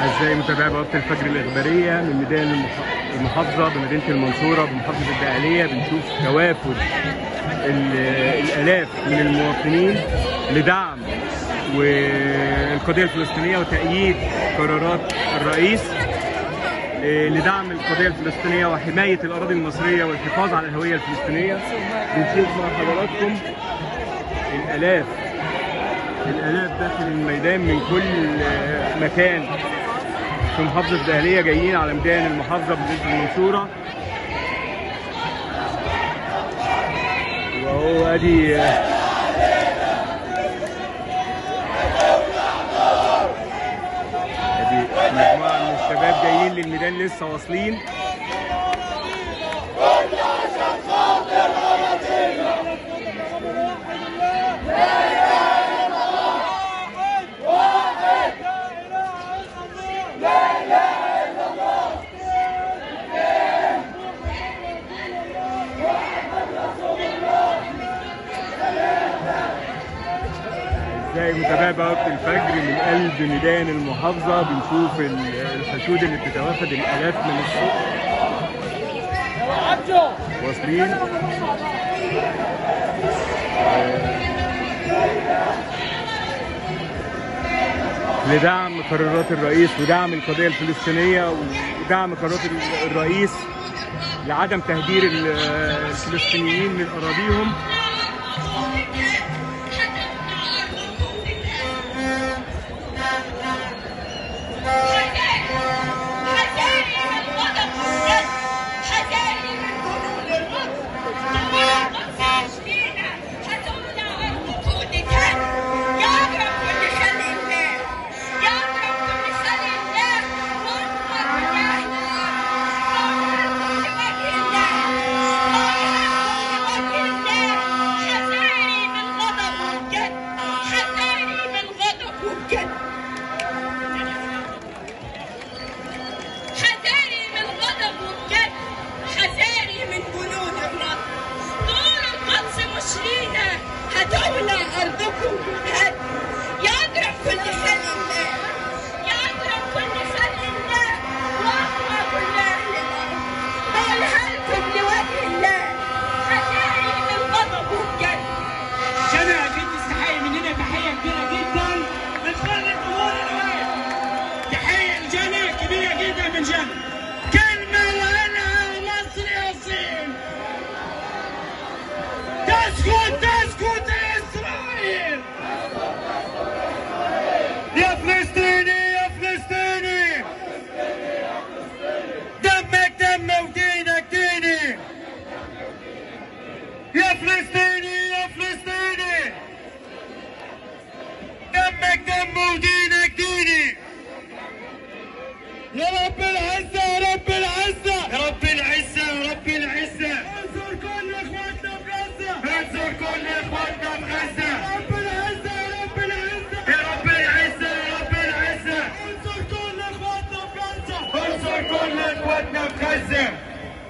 أعزائي متابعي بوابة الفجر الإخبارية من ميدان المحافظة بمدينة المنصورة بمحافظة الدقهلية، بنشوف توافد الآلاف من المواطنين لدعم القضية الفلسطينية وتأييد قرارات الرئيس لدعم القضية الفلسطينية وحماية الأراضي المصرية والحفاظ على الهوية الفلسطينية. بنشوف مع حضراتكم الآلاف داخل الميدان من كل مكان في محافظة الدقهلية، جايين على ميدان المحافظة بمدينة المنصورة، وهو ادي مجموعة من الشباب جايين للميدان لسه واصلين. أعزائي متابعي بوابة الفجر من قلب ميدان المحافظة، بنشوف الحشود اللي بتتوافد الآلاف من الشعب واصلين. لدعم قرارات الرئيس ودعم القضية الفلسطينية ودعم قرارات الرئيس لعدم تهجير الفلسطينيين من أراضيهم.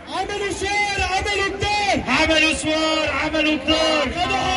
عملوا شارع، عملوا الدار، عملوا الدار.